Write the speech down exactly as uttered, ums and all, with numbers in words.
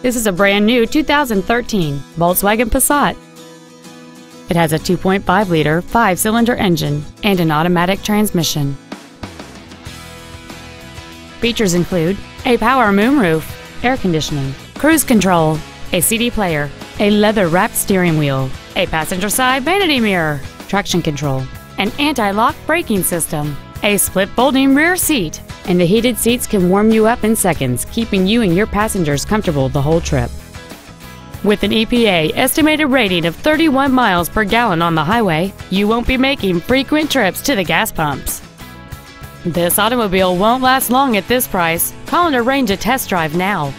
This is a brand new two thousand thirteen Volkswagen Passat. It has a two point five liter five-cylinder engine and an automatic transmission. Features include a power moonroof, air conditioning, cruise control, a C D player, a leather-wrapped steering wheel, a passenger-side vanity mirror, traction control, an anti-lock braking system, a split folding rear seat, and the heated seats can warm you up in seconds, keeping you and your passengers comfortable the whole trip. With an E P A estimated rating of thirty-one miles per gallon on the highway, you won't be making frequent trips to the gas pumps. This automobile won't last long at this price. Call and arrange a test drive now.